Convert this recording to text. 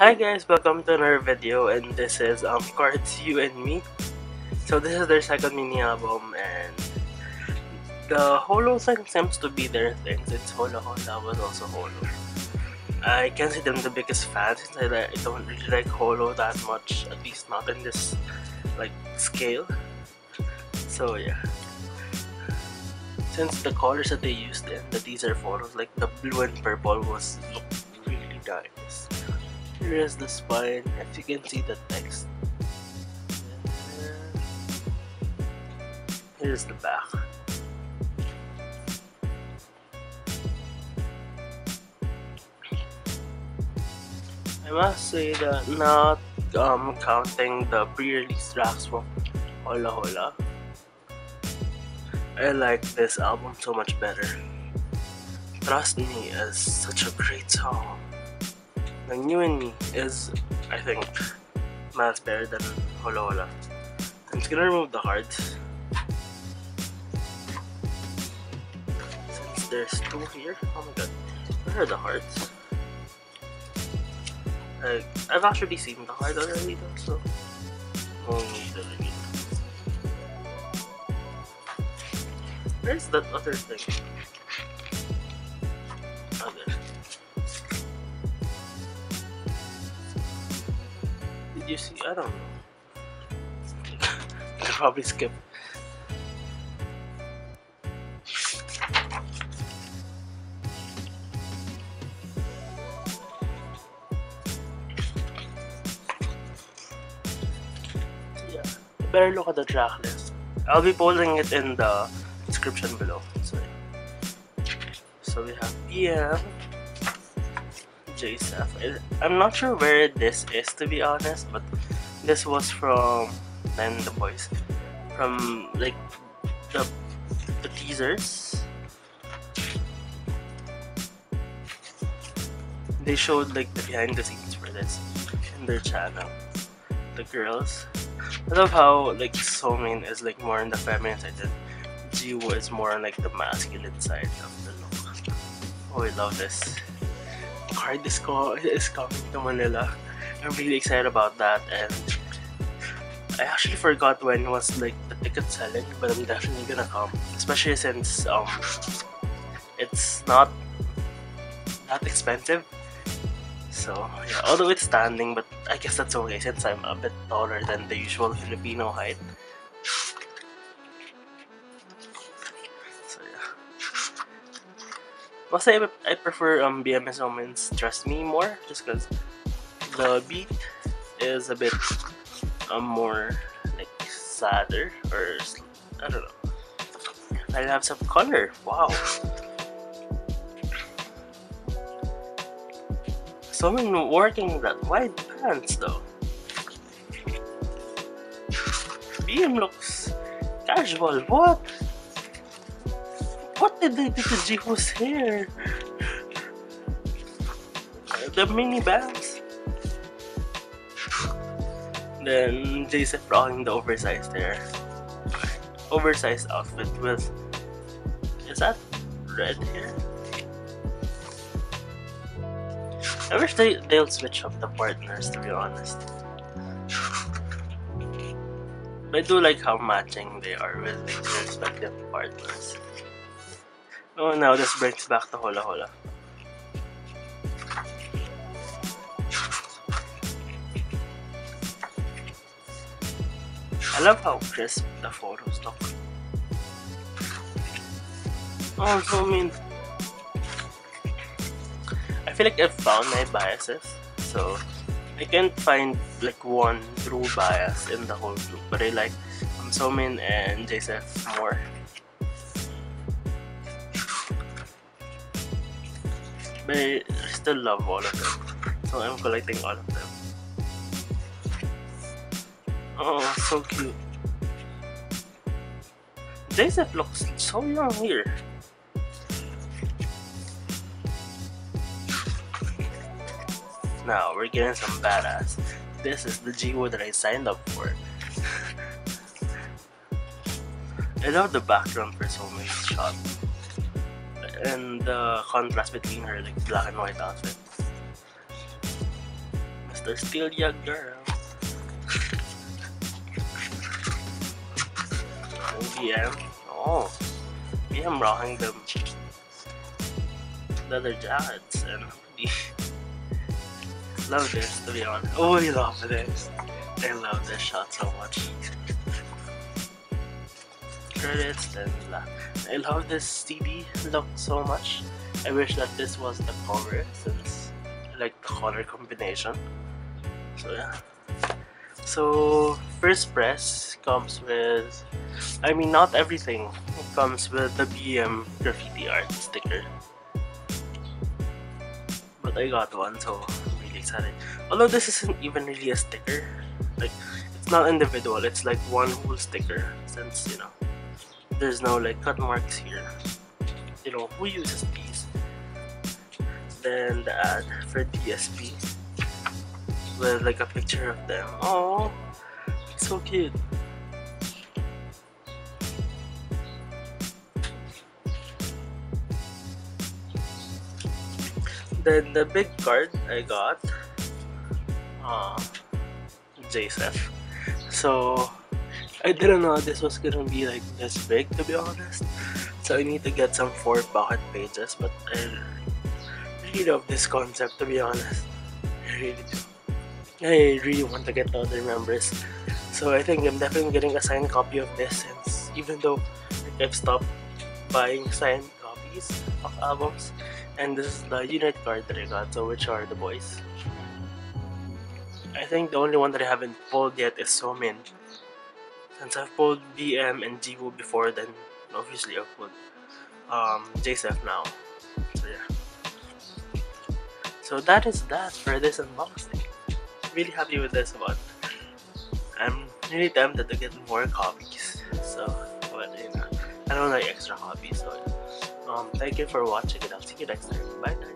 Hi guys, welcome to another video, and this is KARD's You In Me. So this is their second mini album, and the Holo thing seems to be their thing. It's Hola Hola but also Holo. I can't say I'm the biggest fan since I don't really like Holo that much, at least not in this like scale. So yeah. Since the colors that they used in the teaser photos, like the blue and purple, looked really nice. Here is the spine, if you can see the text. Here is the back. I must say that, not counting the pre-release tracks from Hola Hola, I like this album so much better. Trust Me is such a great song. And You In Me is, I think, much better than Hola Hola. I'm just gonna remove the KARD since there's two here. Oh my god, where are the KARDs? I've actually seen the KARD already though, so no need to really. Where's that other thing? Oh, did you see? I don't know. I could probably skip. Yeah, better look at the track list. I'll be posting it in the description below. So we have PM J.Seph. I'm not sure where this is, to be honest, but this was from then the boys from like the teasers. They showed like the behind the scenes for this in their channel. The girls. I love how like So Min is like more on the feminine side than Jiwoo is more on like the masculine side of the look. Oh, I love this. KARD is coming to Manila. I'm really excited about that, and I actually forgot when was like the ticket selling, but I'm definitely gonna come. Especially since it's not that expensive. So yeah, although it's standing, but I guess that's okay since I'm a bit taller than the usual Filipino height. Also, I prefer BM and So Min's Trust Me more, just because the beat is a bit more like sadder, or I don't know. I have some color. Wow. So Min working that wide pants though. BM looks casual. What? What did they do to Jiho's hair? The mini bangs. Then J.Seph rocking the oversized hair. Oversized outfit with, is that red hair? I wish they'll switch up the partners, to be honest. But I do like how matching they are with their respective partners. Oh, now this brings back to Hola Hola. I love how crisp the photos look. Oh, So Min. I feel like I've found my biases, so I can't find like one true bias in the whole group, but I like So Min and J.Seph more. But I still love all of them, so I'm collecting all of them. Oh, so cute. J.Seph looks so young here. Now we're getting some badass. This is the Jiwoo that I signed up for. I love the background for So Min's shot. and the contrast between her, like black and white outfit. Mr. Still Ya Girl. BM. Oh, BM rocking the leather jackets and love this, to be honest. Oh, I love this. I love this shot so much. Credits and blah. I love this CD look so much. I wish that this was the cover since I like the color combination. So yeah. So first press comes with, I mean, not everything. It comes with the BM graffiti art sticker. But I got one, so I'm really excited. Although this isn't even really a sticker. Like, it's not individual, it's like one whole sticker. Since, you know, there's no like cut marks here. You know, who uses these? Then the ad for DSP with like a picture of them. Oh, it's so cute. Then the big card I got, J.Seph. So I didn't know this was gonna be like this big, to be honest. So I need to get some 4 pocket pages, but I really love this concept, to be honest. I really do. I really want to get the other members. So I think I'm definitely getting a signed copy of this, since even though I've stopped buying signed copies of albums. And this is the unit card that I got, so which are the boys. I think the only one that I haven't pulled yet is So Min. Since I've pulled BM and Jiwoo before, then obviously I've pulled J.Seph now. So yeah. So that is that for this unboxing. Really happy with this one. I'm really tempted to get more copies. So, but you know, I don't like extra copies. So yeah. Thank you for watching, and I'll see you next time. Bye.